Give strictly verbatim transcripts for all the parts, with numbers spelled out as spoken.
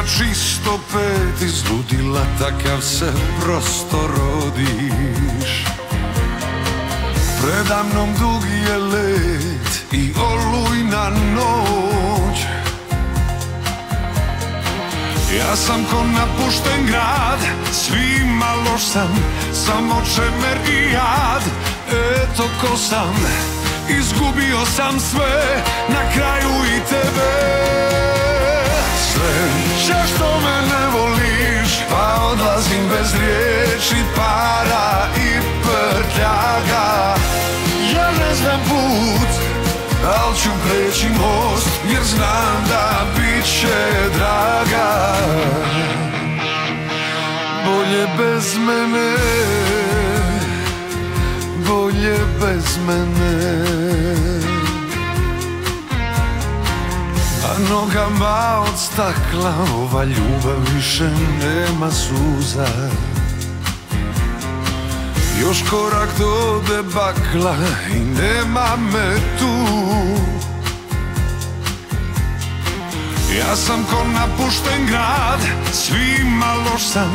na čisto pet iz ludila, takav se prosto rodiš. Predamnom dugi je let i olujna noć. Ja sam ko napušten grad, svima loš sam, samo čemer i jad. Eto ko sam, izgubio sam sve, na kraju i tebe. Sreća što me ne voliš, pa odlazim bez riječi, para i prtljaga. Ja ne znam put, al ću preći most, jer znam da bit će draga. Bolje bez mene, bolje bez mene. A nogama od stakla, ova ljubav više nema suza. Još korak do debakla i nema me tu. Ja sam ko napušten grad, svima loš sam,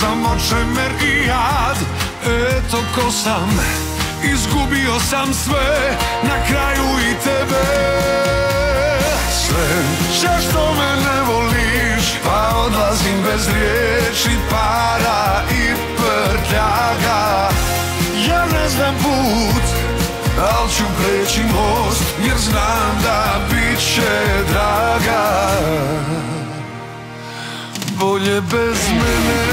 samo čemer i jad. Eto ko sam, izgubio sam sve, na kraju i tebe. Sreća što me ne voliš, pa odlazim bez riječi, para i prtljaga. Ja ne znam put, al ću preći most, jer znam da bit će draga. Bolje bez mene,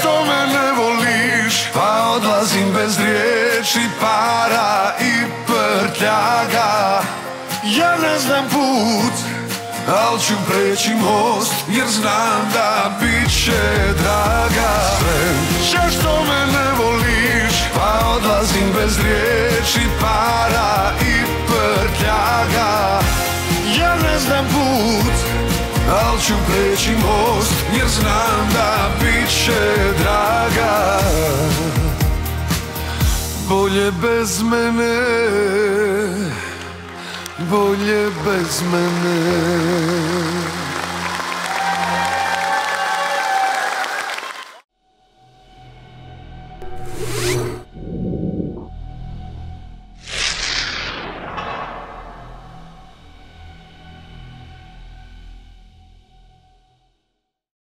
što me ne voliš, pa odlazim bez riječi, para i prtljaga. Ja ne znam put, al ću preći most, jer znam da bit će draga. Sreća što me ne voliš, pa odlazim bez riječi, para i prtljaga. Ja ne znam put, al ću preći most, jer znam da bit će draga. Bolje bez mene, bolje bez mene.